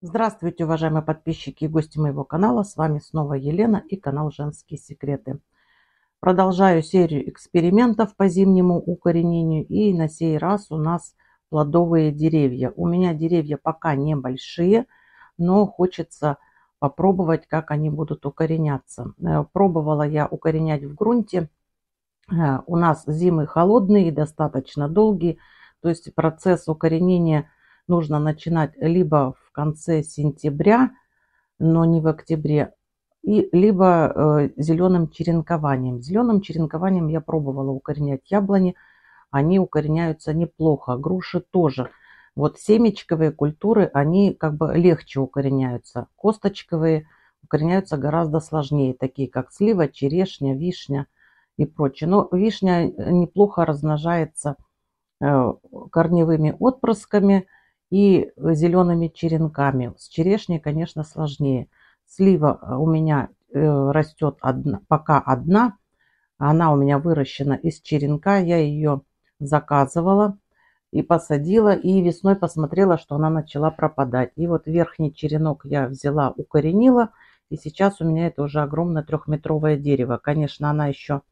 Здравствуйте, уважаемые подписчики и гости моего канала. С вами снова Елена и канал Женские Секреты. Продолжаю серию экспериментов по зимнему укоренению. И на сей раз у нас плодовые деревья. У меня деревья пока небольшие, но хочется попробовать, как они будут укореняться. Пробовала я укоренять в грунте. У нас зимы холодные, достаточно долгие. То есть процесс укоренения нужно начинать либо в конце сентября, но не в октябре, и либо зеленым черенкованием. Зеленым черенкованием я пробовала укоренять яблони. Они укореняются неплохо. Груши тоже. Вот семечковые культуры, они как бы легче укореняются. Косточковые укореняются гораздо сложнее, такие как слива, черешня, вишня и прочее. Но вишня неплохо размножается корневыми отпрысками и зелеными черенками. С черешней, конечно, сложнее. Слива у меня растет пока одна. Она у меня выращена из черенка. Я ее заказывала и посадила. И весной посмотрела, что она начала пропадать. И вот верхний черенок я взяла, укоренила. И сейчас у меня это уже огромное 3-метровое дерево. Конечно, она еще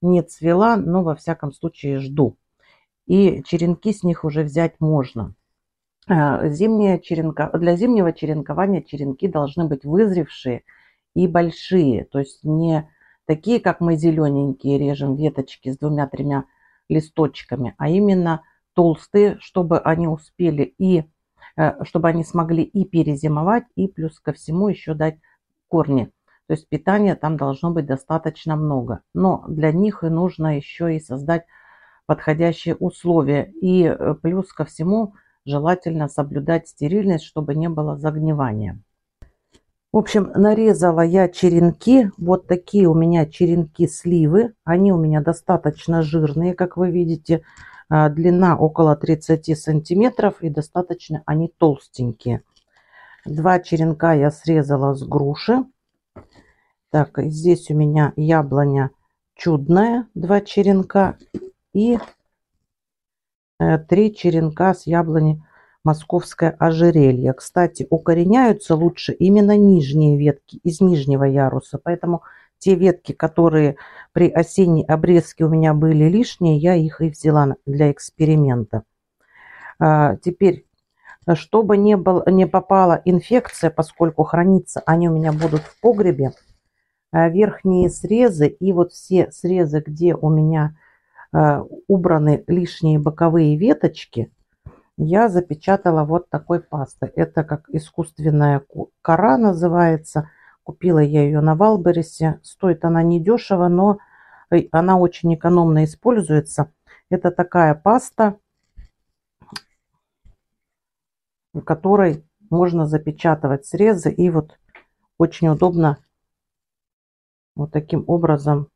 не цвела, но во всяком случае жду. И черенки с них уже взять можно. Для зимнего черенкования черенки должны быть вызревшие и большие. То есть не такие, как мы зелененькие режем веточки с 2-3 листочками, а именно толстые, чтобы они успели и чтобы они смогли и перезимовать, и плюс ко всему еще дать корни. То есть питания там должно быть достаточно много. Но для них и нужно еще и создать подходящие условия. И плюс ко всему желательно соблюдать стерильность, чтобы не было загнивания. В общем, нарезала я черенки. Вот такие у меня черенки сливы. Они у меня достаточно жирные, как вы видите. Длина около 30 сантиметров и достаточно они толстенькие. 2 черенка я срезала с груши. Так, здесь у меня яблоня чудная, 2 черенка. И 3 черенка с яблони московское ожерелье. Кстати, укореняются лучше именно нижние ветки из нижнего яруса. Поэтому те ветки, которые при осенней обрезке у меня были лишние, я их и взяла для эксперимента. Теперь, чтобы не попала инфекция, поскольку хранятся они у меня будут в погребе, верхние срезы и вот все срезы, где у меня убраны лишние боковые веточки, я запечатала вот такой пастой. Это как искусственная кора называется. Купила я ее на Валберисе. Стоит она недешево, но она очень экономно используется. Это такая паста, в которой можно запечатывать срезы. И вот очень удобно вот таким образом.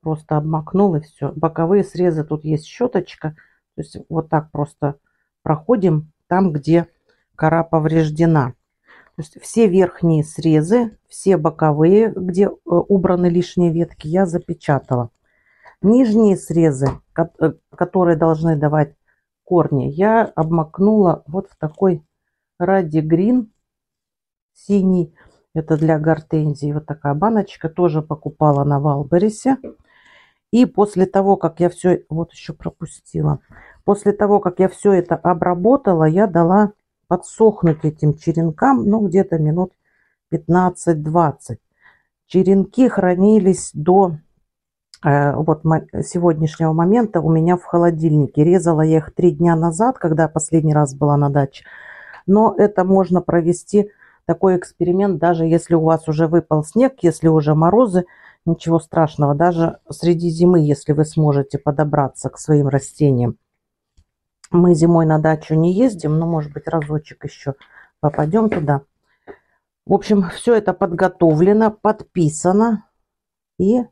Просто обмакнул и все. Боковые срезы, тут есть щеточка. То есть вот так просто проходим там, где кора повреждена. То есть все верхние срезы, все боковые, где убраны лишние ветки, я запечатала. Нижние срезы, которые должны давать корни, я обмакнула вот в такой Радигрин синий. Это для гортензии. Вот такая баночка. Тоже покупала на Валберисе. И после того, как я все... Вот еще пропустила. После того, как я все это обработала, я дала подсохнуть этим черенкам, ну, где-то минут 15-20. Черенки хранились до вот сегодняшнего момента у меня в холодильнике. Резала я их 3 дня назад, когда последний раз была на даче. Но это можно провести... Такой эксперимент, даже если у вас уже выпал снег, если уже морозы, ничего страшного. Даже среди зимы, если вы сможете подобраться к своим растениям. Мы зимой на дачу не ездим, но, может быть, разочек еще попадем туда. В общем, все это подготовлено, подписано. И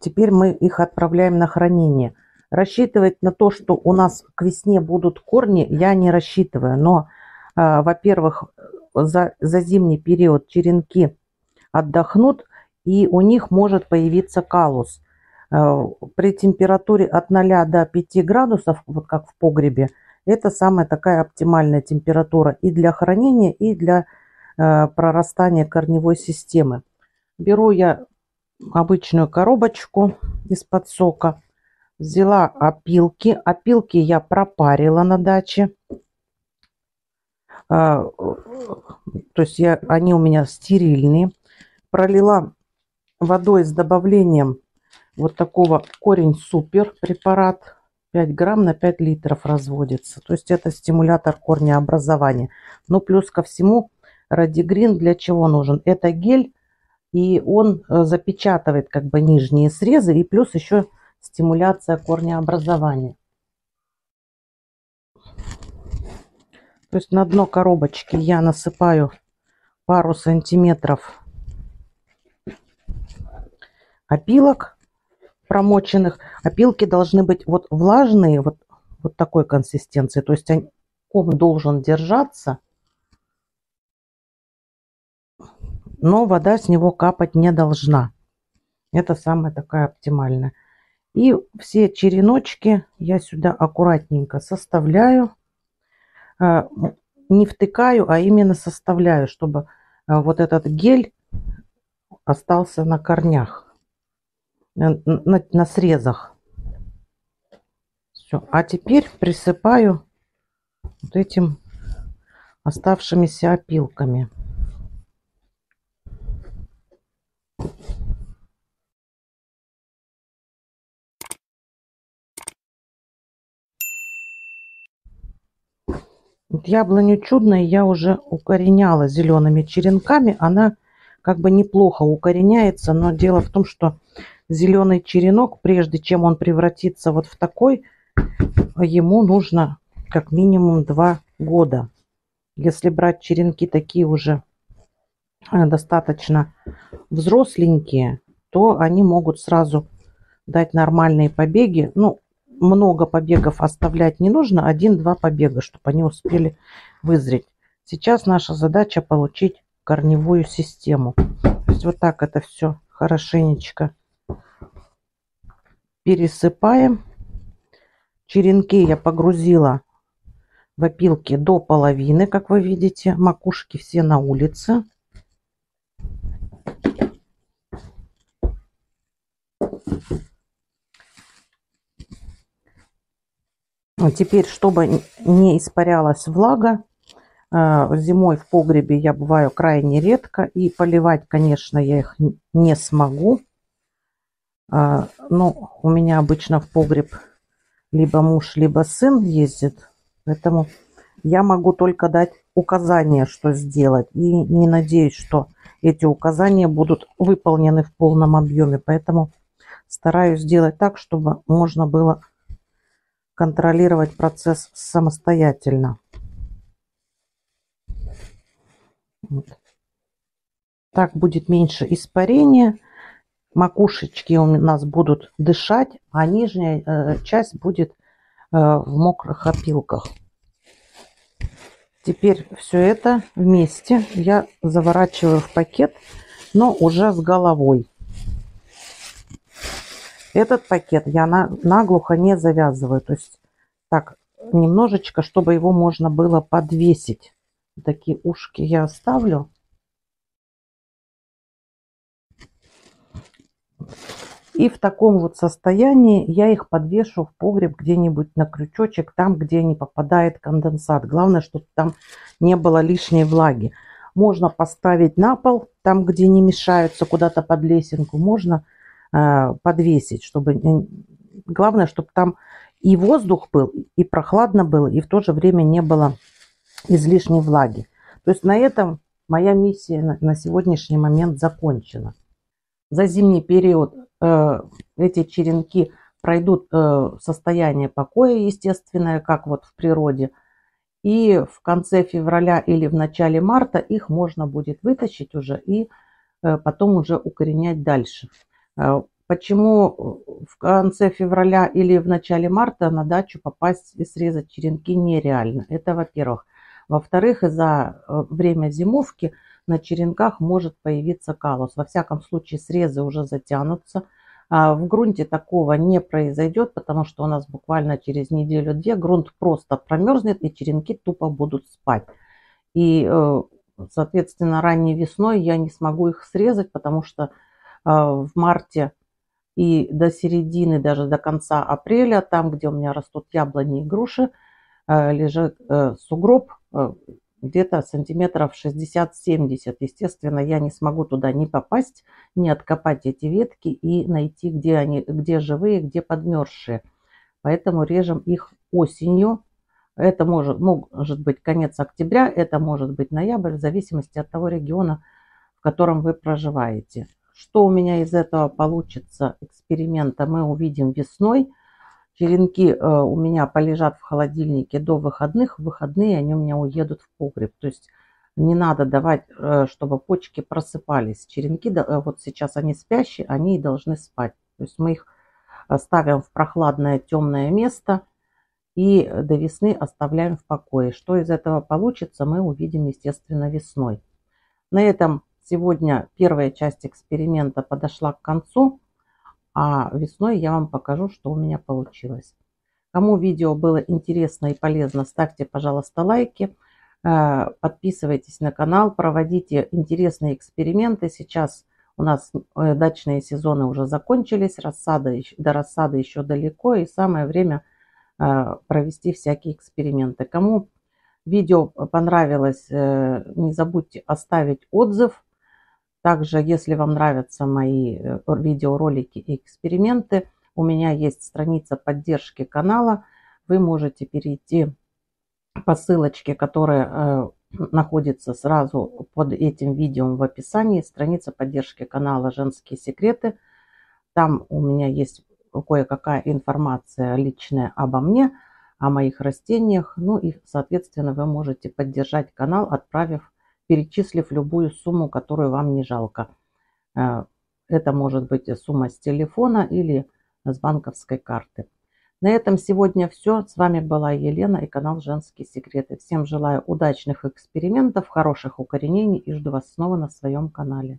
теперь мы их отправляем на хранение. Рассчитывать на то, что у нас к весне будут корни, я не рассчитываю, но... Во-первых, за зимний период черенки отдохнут, и у них может появиться каллус. При температуре от 0 до 5 градусов, вот как в погребе, это самая такая оптимальная температура и для хранения, и для прорастания корневой системы. Беру я обычную коробочку из-под сока, взяла опилки. Опилки я пропарила на даче. То есть они у меня стерильные. Пролила водой с добавлением вот такого корень супер препарат. 5 грамм на 5 литров разводится. То есть это стимулятор корнеобразования. Ну плюс ко всему Радигрин для чего нужен? Это гель, и он запечатывает как бы нижние срезы, и плюс еще стимуляция корнеобразования. То есть на дно коробочки я насыпаю пару сантиметров опилок промоченных. Опилки должны быть вот влажные, вот такой консистенции. То есть ком должен держаться, но вода с него капать не должна. Это самая такая оптимальная. И все череночки я сюда аккуратненько составляю. Не втыкаю, а именно составляю, чтобы вот этот гель остался на корнях, на срезах. Все. А теперь присыпаю вот этим оставшимися опилками. Вот яблоню чудную я уже укореняла зелеными черенками. Она как бы неплохо укореняется, но дело в том, что зеленый черенок, прежде чем он превратится вот в такой, ему нужно как минимум 2 года. Если брать черенки такие уже достаточно взросленькие, то они могут сразу дать нормальные побеги. Ну, много побегов оставлять не нужно, 1-2 побега, чтобы они успели вызреть. Сейчас наша задача получить корневую систему. То есть вот так это все хорошенечко пересыпаем. Черенки я погрузила в опилки до половины, как вы видите. Макушки все на улице. Теперь, чтобы не испарялась влага, зимой в погребе я бываю крайне редко, и поливать, конечно, я их не смогу. Но у меня обычно в погреб либо муж, либо сын ездит, поэтому я могу только дать указания, что сделать. И не надеюсь, что эти указания будут выполнены в полном объеме, поэтому стараюсь сделать так, чтобы можно было контролировать процесс самостоятельно. Вот. Так будет меньше испарения. Макушечки у нас будут дышать, а нижняя часть будет в мокрых опилках. Теперь все это вместе я заворачиваю в пакет, но уже с головой. Этот пакет я наглухо не завязываю. То есть так, немножечко, чтобы его можно было подвесить. Такие ушки я оставлю. И в таком вот состоянии я их подвешу в погреб где-нибудь на крючочек, там, где не попадает конденсат. Главное, чтобы там не было лишней влаги. Можно поставить на пол, там, где не мешаются, куда-то под лесенку. Можно подвесить, чтобы главное, чтобы там и воздух был, и прохладно было, и в то же время не было излишней влаги. То есть на этом моя миссия на сегодняшний момент закончена. За зимний период эти черенки пройдут состояние покоя естественное, как вот в природе. И в конце февраля или в начале марта их можно будет вытащить уже и потом уже укоренять дальше. Почему в конце февраля или в начале марта на дачу попасть и срезать черенки нереально? Это во-первых. Во-вторых, за время зимовки на черенках может появиться каллус. Во всяком случае, срезы уже затянутся, В грунте такого не произойдет, потому что у нас буквально через неделю-две грунт просто промерзнет и черенки тупо будут спать. И, соответственно, ранней весной я не смогу их срезать, потому что в марте и до середины, даже до конца апреля, там, где у меня растут яблони и груши, лежит сугроб где-то сантиметров 60-70. Естественно, я не смогу туда ни попасть, ни откопать эти ветки и найти, где они, где живые, где подмерзшие. Поэтому режем их осенью. Это может быть конец октября, это может быть ноябрь, в зависимости от того региона, в котором вы проживаете. Что у меня из этого получится эксперимента, мы увидим весной. Черенки у меня полежат в холодильнике до выходных. В выходные они у меня уедут в погреб. То есть не надо давать, чтобы почки просыпались. Черенки, вот сейчас они спящие, они и должны спать. То есть мы их ставим в прохладное темное место и до весны оставляем в покое. Что из этого получится, мы увидим, естественно, весной. На этом сегодня первая часть эксперимента подошла к концу. А весной я вам покажу, что у меня получилось. Кому видео было интересно и полезно, ставьте, пожалуйста, лайки. Подписывайтесь на канал, проводите интересные эксперименты. Сейчас у нас дачные сезоны уже закончились, до рассады еще далеко. И самое время провести всякие эксперименты. Кому видео понравилось, не забудьте оставить отзыв. Также, если вам нравятся мои видеоролики и эксперименты, у меня есть страница поддержки канала. Вы можете перейти по ссылочке, которая находится сразу под этим видео в описании. Страница поддержки канала «Женские секреты». Там у меня есть кое-какая информация личная обо мне, о моих растениях. Ну и, соответственно, вы можете поддержать канал, перечислив любую сумму, которую вам не жалко. Это может быть сумма с телефона или с банковской карты. На этом сегодня все. С вами была Елена и канал «Женские секреты». Всем желаю удачных экспериментов, хороших укоренений и жду вас снова на своем канале.